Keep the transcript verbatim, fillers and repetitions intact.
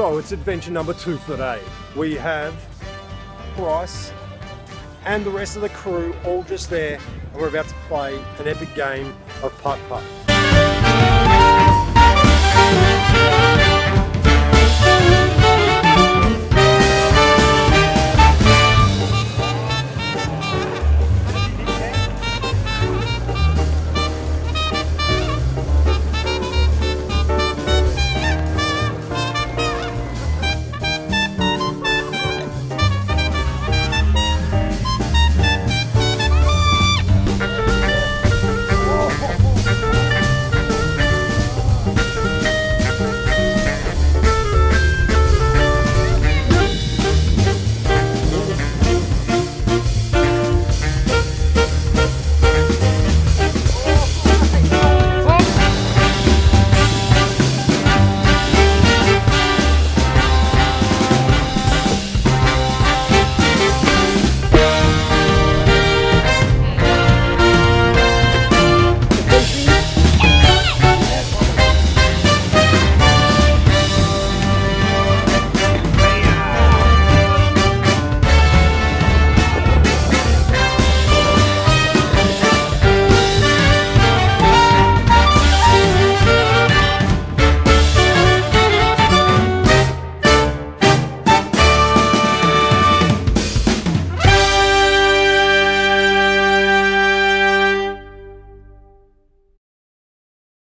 So it's adventure number two for today. We have Bryce and the rest of the crew all just there, and we're about to play an epic game of putt-putt.